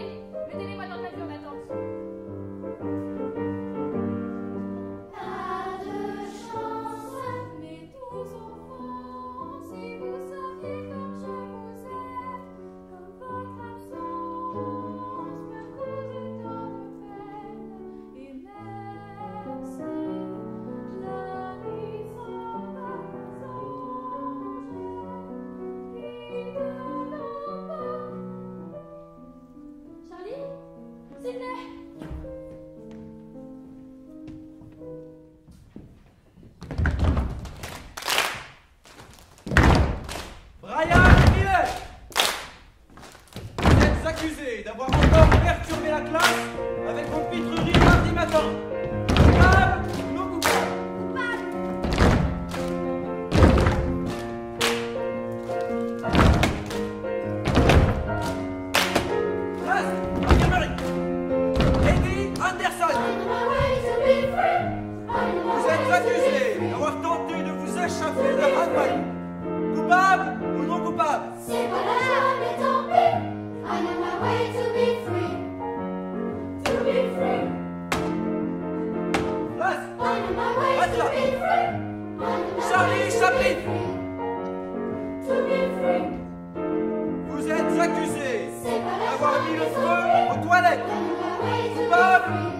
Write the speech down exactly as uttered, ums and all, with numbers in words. allez, mettez-les-moi dans le avion d'attente. Vous êtes accusé d'avoir mis le feu aux toilettes. Coupable.